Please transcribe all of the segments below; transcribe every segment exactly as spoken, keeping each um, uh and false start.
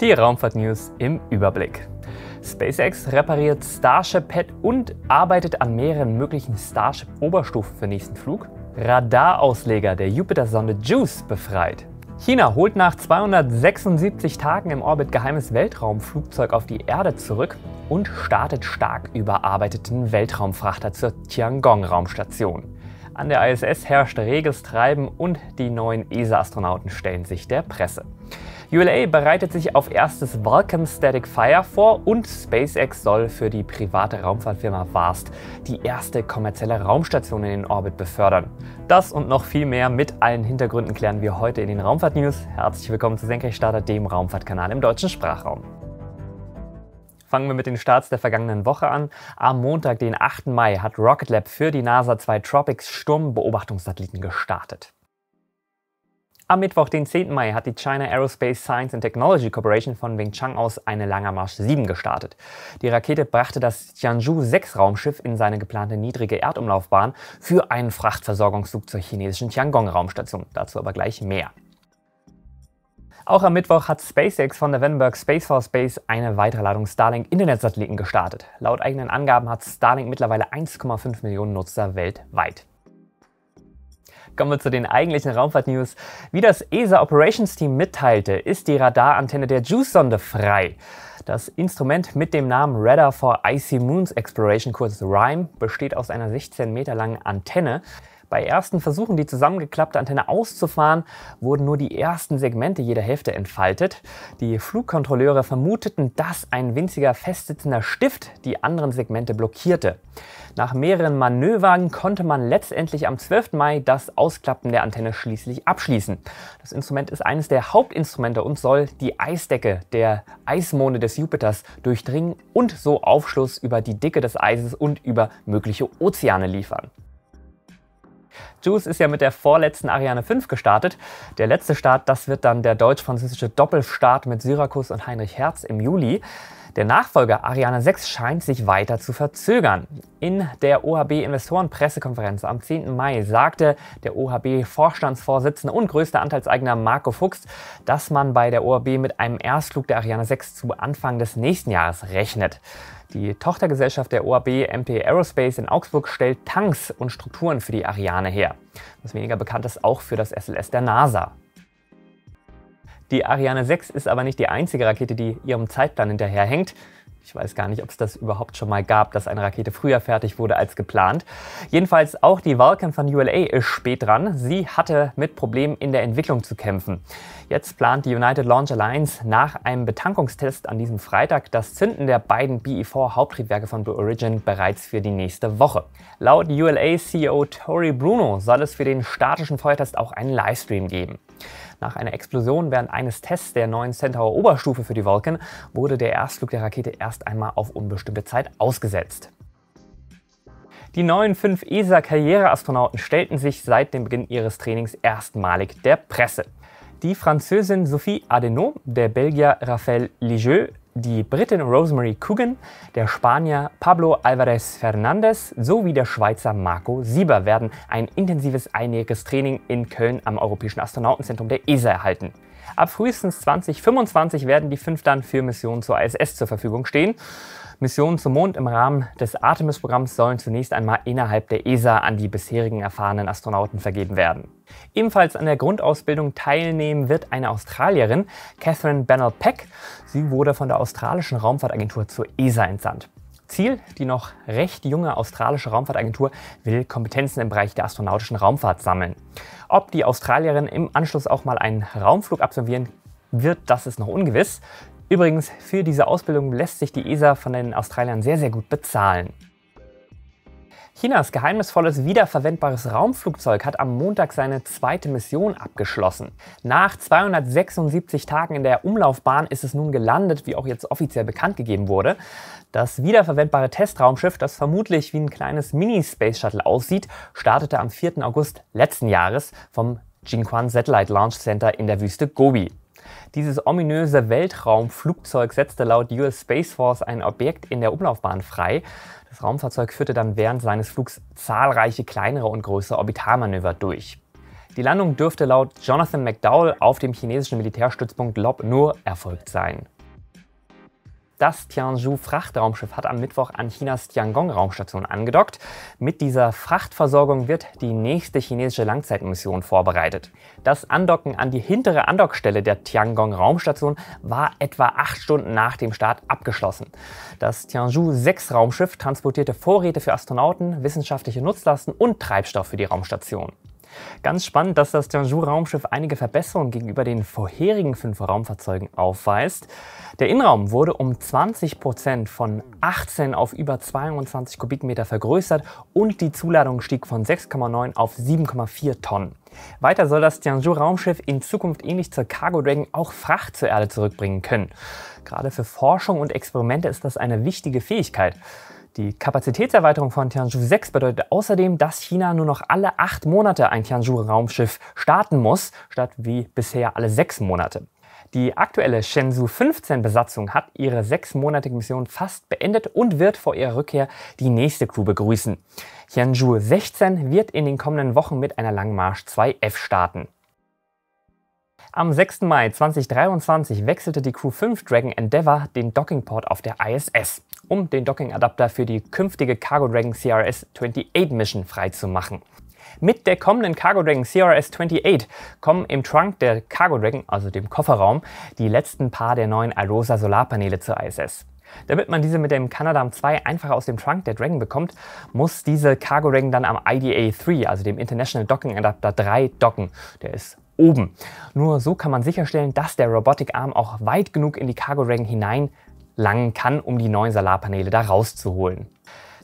Die Raumfahrt-News im Überblick. SpaceX repariert Starship-Pad und arbeitet an mehreren möglichen Starship-Oberstufen für nächsten Flug. Radarausleger der Jupiter-Sonde Juice befreit. China holt nach zweihundertsechsundsiebzig Tagen im Orbit geheimes Weltraumflugzeug auf die Erde zurück und startet stark überarbeiteten Weltraumfrachter zur Tiangong-Raumstation. An der I S S herrscht reges Treiben und die neuen E S A-Astronauten stellen sich der Presse. U L A bereitet sich auf erstes Vulcan Static Fire vor und SpaceX soll für die private Raumfahrtfirma Vast die erste kommerzielle Raumstation in den Orbit befördern. Das und noch viel mehr mit allen Hintergründen klären wir heute in den Raumfahrt-News. Herzlich willkommen zu Senkrechtstarter, dem Raumfahrtkanal im deutschen Sprachraum. Fangen wir mit den Starts der vergangenen Woche an. Am Montag, den achten Mai, hat Rocket Lab für die NASA zwei Tropics Sturmbeobachtungssatelliten gestartet. Am Mittwoch, den zehnten Mai, hat die China Aerospace Science and Technology Corporation von Wenchang aus eine lange Marsch sieben gestartet. Die Rakete brachte das Tianzhou sechs Raumschiff in seine geplante niedrige Erdumlaufbahn für einen Frachtversorgungszug zur chinesischen Tiangong-Raumstation. Dazu aber gleich mehr. Auch am Mittwoch hat SpaceX von der Vandenberg Space Force Base eine weitere Ladung Starlink-Internetsatelliten gestartet. Laut eigenen Angaben hat Starlink mittlerweile eins Komma fünf Millionen Nutzer weltweit. Kommen wir zu den eigentlichen Raumfahrt-News. Wie das E S A-Operations-Team mitteilte, ist die Radarantenne der Juice-Sonde frei. Das Instrument mit dem Namen Radar for Icy Moons Exploration, kurz R I M E, besteht aus einer sechzehn Meter langen Antenne. Bei ersten Versuchen, die zusammengeklappte Antenne auszufahren, wurden nur die ersten Segmente jeder Hälfte entfaltet. Die Flugkontrolleure vermuteten, dass ein winziger festsitzender Stift die anderen Segmente blockierte. Nach mehreren Manövern konnte man letztendlich am zwölften Mai das Ausklappen der Antenne schließlich abschließen. Das Instrument ist eines der Hauptinstrumente und soll die Eisdecke der Eismonde des Jupiters durchdringen und so Aufschluss über die Dicke des Eises und über mögliche Ozeane liefern. Juice ist ja mit der vorletzten Ariane fünf gestartet. Der letzte Start, das wird dann der deutsch-französische Doppelstart mit Syrakus und Heinrich Herz im Juli. Der Nachfolger Ariane sechs scheint sich weiter zu verzögern. In der O H B-Investoren-Pressekonferenz am zehnten Mai sagte der O H B-Vorstandsvorsitzende und größter Anteilseigner Marco Fuchs, dass man bei der O H B mit einem Erstflug der Ariane sechs zu Anfang des nächsten Jahres rechnet. Die Tochtergesellschaft der O A B M P Aerospace in Augsburg stellt Tanks und Strukturen für die Ariane her. Was weniger bekannt ist, auch für das S L S der NASA. Die Ariane sechs ist aber nicht die einzige Rakete, die ihrem Zeitplan hinterherhängt. Ich weiß gar nicht, ob es das überhaupt schon mal gab, dass eine Rakete früher fertig wurde als geplant. Jedenfalls auch die Vulcan von U L A ist spät dran. Sie hatte mit Problemen in der Entwicklung zu kämpfen. Jetzt plant die United Launch Alliance nach einem Betankungstest an diesem Freitag das Zünden der beiden B E vier Haupttriebwerke von Blue Origin bereits für die nächste Woche. Laut U L A C E O Tory Bruno soll es für den statischen Feuertest auch einen Livestream geben. Nach einer Explosion während eines Tests der neuen Centaur-Oberstufe für die Vulcan wurde der Erstflug der Rakete erst einmal auf unbestimmte Zeit ausgesetzt. Die neuen fünf E S A-Karriereastronauten stellten sich seit dem Beginn ihres Trainings erstmalig der Presse. Die Französin Sophie Adenau, der Belgier Raphaël Ligeux, die Britin Rosemary Coogan, der Spanier Pablo Alvarez Fernandez sowie der Schweizer Marco Sieber werden ein intensives einjähriges Training in Köln am Europäischen Astronautenzentrum der E S A erhalten. Ab frühestens zweitausendfünfundzwanzig werden die fünf dann für Missionen zur I S S zur Verfügung stehen. Missionen zum Mond im Rahmen des Artemis-Programms sollen zunächst einmal innerhalb der E S A an die bisherigen erfahrenen Astronauten vergeben werden. Ebenfalls an der Grundausbildung teilnehmen wird eine Australierin, Catherine Bennell-Peck. Sie wurde von der australischen Raumfahrtagentur zur E S A entsandt. Ziel, die noch recht junge australische Raumfahrtagentur will Kompetenzen im Bereich der astronautischen Raumfahrt sammeln. Ob die Australierin im Anschluss auch mal einen Raumflug absolvieren wird, das ist noch ungewiss. Übrigens, für diese Ausbildung lässt sich die E S A von den Australiern sehr, sehr gut bezahlen. Chinas geheimnisvolles, wiederverwendbares Raumflugzeug hat am Montag seine zweite Mission abgeschlossen. Nach zweihundertsechsundsiebzig Tagen in der Umlaufbahn ist es nun gelandet, wie auch jetzt offiziell bekannt gegeben wurde. Das wiederverwendbare Testraumschiff, das vermutlich wie ein kleines Mini-Space-Shuttle aussieht, startete am vierten August letzten Jahres vom Jinquan Satellite Launch Center in der Wüste Gobi. Dieses ominöse Weltraumflugzeug setzte laut U S Space Force ein Objekt in der Umlaufbahn frei. Das Raumfahrzeug führte dann während seines Flugs zahlreiche kleinere und größere Orbitalmanöver durch. Die Landung dürfte laut Jonathan McDowell auf dem chinesischen Militärstützpunkt Lob Nur erfolgt sein. Das Tianzhou-Frachtraumschiff hat am Mittwoch an Chinas Tiangong-Raumstation angedockt. Mit dieser Frachtversorgung wird die nächste chinesische Langzeitmission vorbereitet. Das Andocken an die hintere Andockstelle der Tiangong-Raumstation war etwa acht Stunden nach dem Start abgeschlossen. Das Tianzhou sechs Raumschiff transportierte Vorräte für Astronauten, wissenschaftliche Nutzlasten und Treibstoff für die Raumstation. Ganz spannend, dass das Tianzhou-Raumschiff einige Verbesserungen gegenüber den vorherigen fünf Raumfahrzeugen aufweist. Der Innenraum wurde um zwanzig Prozent von achtzehn auf über zweiundzwanzig Kubikmeter vergrößert und die Zuladung stieg von sechs Komma neun auf sieben Komma vier Tonnen. Weiter soll das Tianzhou-Raumschiff in Zukunft ähnlich zur Cargo Dragon auch Fracht zur Erde zurückbringen können. Gerade für Forschung und Experimente ist das eine wichtige Fähigkeit. Die Kapazitätserweiterung von Tianzhou sechs bedeutet außerdem, dass China nur noch alle acht Monate ein Tianzhou-Raumschiff starten muss, statt wie bisher alle sechs Monate. Die aktuelle Shenzhou fünfzehn Besatzung hat ihre sechsmonatige Mission fast beendet und wird vor ihrer Rückkehr die nächste Crew begrüßen. Tianzhou sechzehn wird in den kommenden Wochen mit einer Langmarsch zwei F starten. Am sechsten Mai zweitausenddreiundzwanzig wechselte die Crew fünf Dragon Endeavour den Dockingport auf der I S S, um den Dockingadapter für die künftige Cargo Dragon C R S achtundzwanzig Mission freizumachen. Mit der kommenden Cargo Dragon C R S achtundzwanzig kommen im Trunk der Cargo Dragon, also dem Kofferraum, die letzten paar der neuen Alrosa Solarpaneele zur I S S. Damit man diese mit dem Canadarm zwei einfacher aus dem Trunk der Dragon bekommt, muss diese Cargo Dragon dann am I D A drei, also dem International Docking Adapter drei, docken. Der ist oben. Nur so kann man sicherstellen, dass der Robotic Arm auch weit genug in die Cargo Dragon hinein langen kann, um die neuen Solarpaneele da rauszuholen.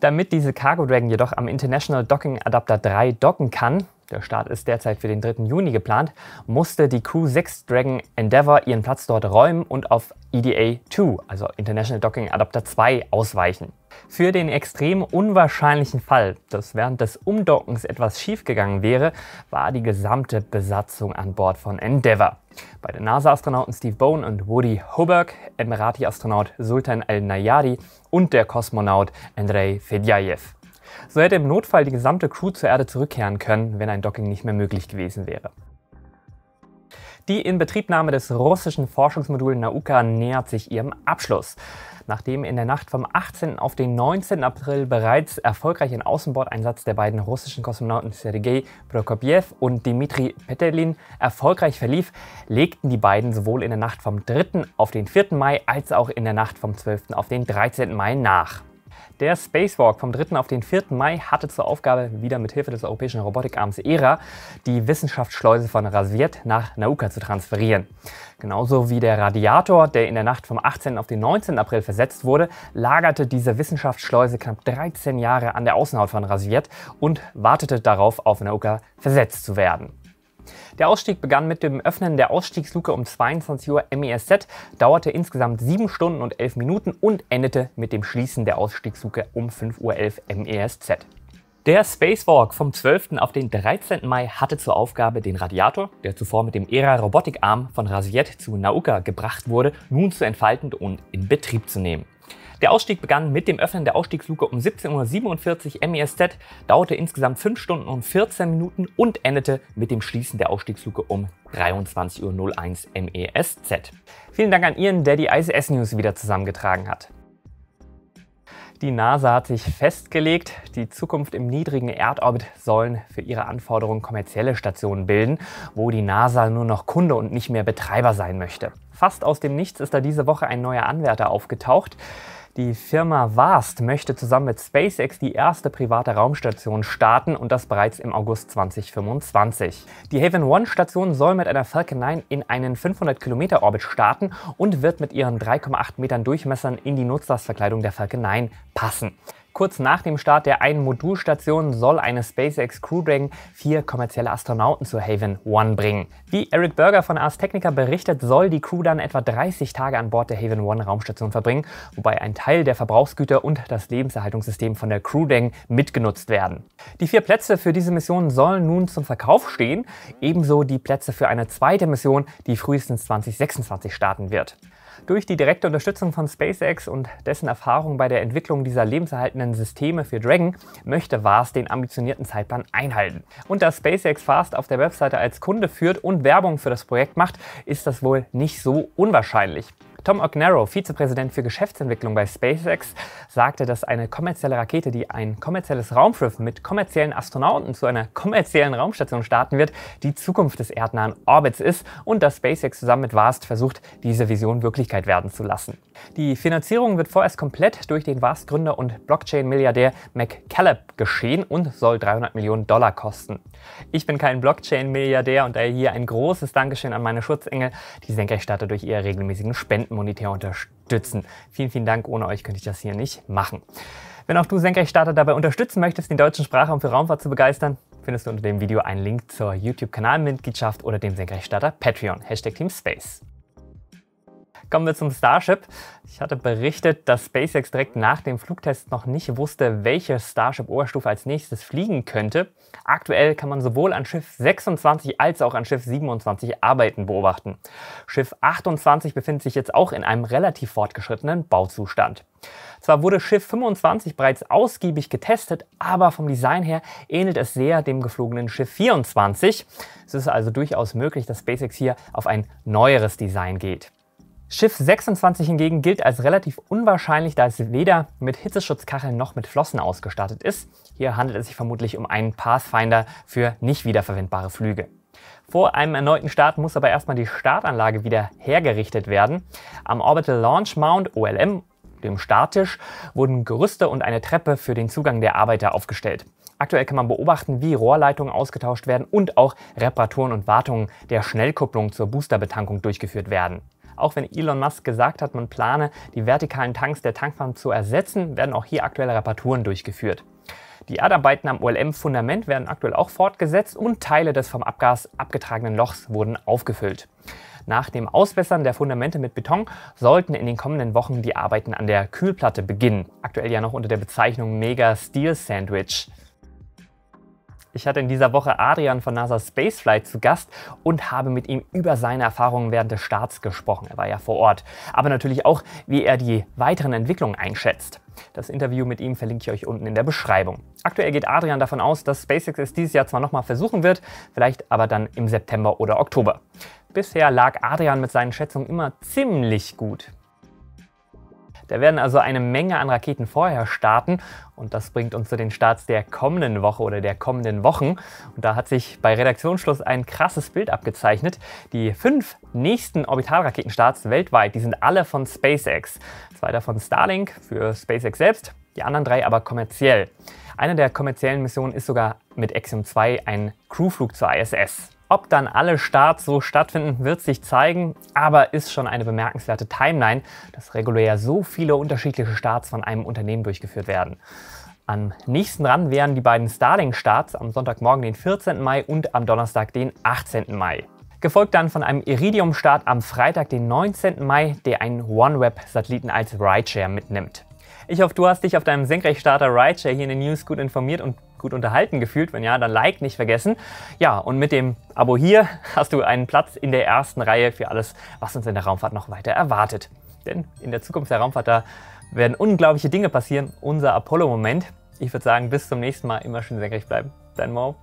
Damit diese Cargo Dragon jedoch am International Docking Adapter drei docken kann, der Start ist derzeit für den dritten Juni geplant, musste die Crew sechs Dragon Endeavour ihren Platz dort räumen und auf I D A zwei, also International Docking Adapter zwei, ausweichen. Für den extrem unwahrscheinlichen Fall, dass während des Umdockens etwas schiefgegangen wäre, war die gesamte Besatzung an Bord von Endeavour. Bei den NASA-Astronauten Steve Bone und Woody Hoberg, Emirati-Astronaut Sultan Al-Nayadi und der Kosmonaut Andrei Fedyaev. So hätte im Notfall die gesamte Crew zur Erde zurückkehren können, wenn ein Docking nicht mehr möglich gewesen wäre. Die Inbetriebnahme des russischen Forschungsmoduls Nauka nähert sich ihrem Abschluss. Nachdem in der Nacht vom achtzehnten auf den neunzehnten April bereits erfolgreich ein Außenbordeinsatz der beiden russischen Kosmonauten Sergei Prokopjew und Dmitri Petelin erfolgreich verlief, legten die beiden sowohl in der Nacht vom dritten auf den vierten Mai als auch in der Nacht vom zwölften auf den dreizehnten Mai nach. Der Spacewalk vom dritten auf den vierten Mai hatte zur Aufgabe, wieder mit Hilfe des europäischen Robotikarms E R A die Wissenschaftsschleuse von Rassvet nach Nauka zu transferieren. Genauso wie der Radiator, der in der Nacht vom achtzehnten auf den neunzehnten April versetzt wurde, lagerte diese Wissenschaftsschleuse knapp dreizehn Jahre an der Außenhaut von Rassvet und wartete darauf, auf Nauka versetzt zu werden. Der Ausstieg begann mit dem Öffnen der Ausstiegsluke um zweiundzwanzig Uhr M E S Z, dauerte insgesamt sieben Stunden und elf Minuten und endete mit dem Schließen der Ausstiegsluke um fünf Uhr elf M E S Z. Der Spacewalk vom zwölften auf den dreizehnten Mai hatte zur Aufgabe, den Radiator, der zuvor mit dem E R A-Robotikarm von Rassvet zu Nauka gebracht wurde, nun zu entfalten und in Betrieb zu nehmen. Der Ausstieg begann mit dem Öffnen der Ausstiegsluke um siebzehn Uhr siebenundvierzig M E S Z, dauerte insgesamt fünf Stunden und vierzehn Minuten und endete mit dem Schließen der Ausstiegsluke um dreiundzwanzig Uhr eins M E S Z. Vielen Dank an Ian, der die I S S News wieder zusammengetragen hat. Die NASA hat sich festgelegt, die Zukunft im niedrigen Erdorbit sollen für ihre Anforderungen kommerzielle Stationen bilden, wo die NASA nur noch Kunde und nicht mehr Betreiber sein möchte. Fast aus dem Nichts ist da diese Woche ein neuer Anwärter aufgetaucht. Die Firma Vast möchte zusammen mit SpaceX die erste private Raumstation starten und das bereits im August zweitausendfünfundzwanzig. Die Haven One Station soll mit einer Falcon neun in einen fünfhundert Kilometer Orbit starten und wird mit ihren drei Komma acht Metern Durchmessern in die Nutzlastverkleidung der Falcon neun passen. Kurz nach dem Start der einen Modulstation soll eine SpaceX Crew Dragon vier kommerzielle Astronauten zur Haven One bringen. Wie Eric Berger von Ars Technica berichtet, soll die Crew dann etwa dreißig Tage an Bord der Haven One Raumstation verbringen, wobei ein Teil der Verbrauchsgüter und das Lebenserhaltungssystem von der Crew Dragon mitgenutzt werden. Die vier Plätze für diese Mission sollen nun zum Verkauf stehen, ebenso die Plätze für eine zweite Mission, die frühestens zweitausendsechsundzwanzig starten wird. Durch die direkte Unterstützung von SpaceX und dessen Erfahrung bei der Entwicklung dieser lebenserhaltenden Systeme für Dragon möchte W A S den ambitionierten Zeitplan einhalten. Und da SpaceX Fast auf der Webseite als Kunde führt und Werbung für das Projekt macht, ist das wohl nicht so unwahrscheinlich. Tom Ognaro, Vizepräsident für Geschäftsentwicklung bei SpaceX, sagte, dass eine kommerzielle Rakete, die ein kommerzielles Raumschiff mit kommerziellen Astronauten zu einer kommerziellen Raumstation starten wird, die Zukunft des erdnahen Orbits ist und dass SpaceX zusammen mit W A S T versucht, diese Vision Wirklichkeit werden zu lassen. Die Finanzierung wird vorerst komplett durch den W A S T-Gründer und Blockchain-Milliardär McCaleb geschehen und soll dreihundert Millionen Dollar kosten. Ich bin kein Blockchain-Milliardär und daher hier ein großes Dankeschön an meine Schutzengel, die Senkrechtstarter durch ihre regelmäßigen Spenden monetär unterstützen. Vielen, vielen Dank. Ohne euch könnte ich das hier nicht machen. Wenn auch du Senkrechtstarter dabei unterstützen möchtest, den deutschen Sprachraum für Raumfahrt zu begeistern, findest du unter dem Video einen Link zur YouTube-Kanalmitgliedschaft oder dem Senkrechtstarter Patreon. Hashtag Team Space. Kommen wir zum Starship. Ich hatte berichtet, dass SpaceX direkt nach dem Flugtest noch nicht wusste, welche Starship-Oberstufe als nächstes fliegen könnte. Aktuell kann man sowohl an Schiff sechsundzwanzig als auch an Schiff siebenundzwanzig Arbeiten beobachten. Schiff achtundzwanzig befindet sich jetzt auch in einem relativ fortgeschrittenen Bauzustand. Zwar wurde Schiff fünfundzwanzig bereits ausgiebig getestet, aber vom Design her ähnelt es sehr dem geflogenen Schiff vierundzwanzig. Es ist also durchaus möglich, dass SpaceX hier auf ein neueres Design geht. Schiff sechsundzwanzig hingegen gilt als relativ unwahrscheinlich, da es weder mit Hitzeschutzkacheln noch mit Flossen ausgestattet ist. Hier handelt es sich vermutlich um einen Pathfinder für nicht wiederverwendbare Flüge. Vor einem erneuten Start muss aber erstmal die Startanlage wieder hergerichtet werden. Am Orbital Launch Mount, O L M, dem Starttisch, wurden Gerüste und eine Treppe für den Zugang der Arbeiter aufgestellt. Aktuell kann man beobachten, wie Rohrleitungen ausgetauscht werden und auch Reparaturen und Wartungen der Schnellkupplung zur Boosterbetankung durchgeführt werden. Auch wenn Elon Musk gesagt hat, man plane, die vertikalen Tanks der Tankfarm zu ersetzen, werden auch hier aktuelle Reparaturen durchgeführt. Die Erdarbeiten am O L M-Fundament werden aktuell auch fortgesetzt und Teile des vom Abgas abgetragenen Lochs wurden aufgefüllt. Nach dem Ausbessern der Fundamente mit Beton sollten in den kommenden Wochen die Arbeiten an der Kühlplatte beginnen. Aktuell ja noch unter der Bezeichnung Mega Steel Sandwich. Ich hatte in dieser Woche Adrian von NASA Spaceflight zu Gast und habe mit ihm über seine Erfahrungen während des Starts gesprochen. Er war ja vor Ort, aber natürlich auch, wie er die weiteren Entwicklungen einschätzt. Das Interview mit ihm verlinke ich euch unten in der Beschreibung. Aktuell geht Adrian davon aus, dass SpaceX es dieses Jahr zwar nochmal versuchen wird, vielleicht aber dann im September oder Oktober. Bisher lag Adrian mit seinen Schätzungen immer ziemlich gut. Da werden also eine Menge an Raketen vorher starten und das bringt uns zu den Starts der kommenden Woche oder der kommenden Wochen. Und da hat sich bei Redaktionsschluss ein krasses Bild abgezeichnet. Die fünf nächsten Orbitalraketenstarts weltweit, die sind alle von SpaceX. Zwei davon Starlink für SpaceX selbst, die anderen drei aber kommerziell. Eine der kommerziellen Missionen ist sogar mit Axiom zwei ein Crewflug zur I S S. Ob dann alle Starts so stattfinden, wird sich zeigen, aber ist schon eine bemerkenswerte Timeline, dass regulär so viele unterschiedliche Starts von einem Unternehmen durchgeführt werden. Am nächsten dran wären die beiden Starlink-Starts am Sonntagmorgen, den vierzehnten Mai und am Donnerstag, den achtzehnten Mai. Gefolgt dann von einem Iridium-Start am Freitag, den neunzehnten Mai, der einen OneWeb-Satelliten als Rideshare mitnimmt. Ich hoffe, du hast dich auf deinem Senkrechtstarter Rideshare hier in den News gut informiert und gut unterhalten gefühlt. Wenn ja, dann Like nicht vergessen. Ja, und mit dem Abo hier hast du einen Platz in der ersten Reihe für alles, was uns in der Raumfahrt noch weiter erwartet. Denn in der Zukunft der Raumfahrt, da werden unglaubliche Dinge passieren. Unser Apollo-Moment. Ich würde sagen, bis zum nächsten Mal. Immer schön senkrecht bleiben. Dein Mo.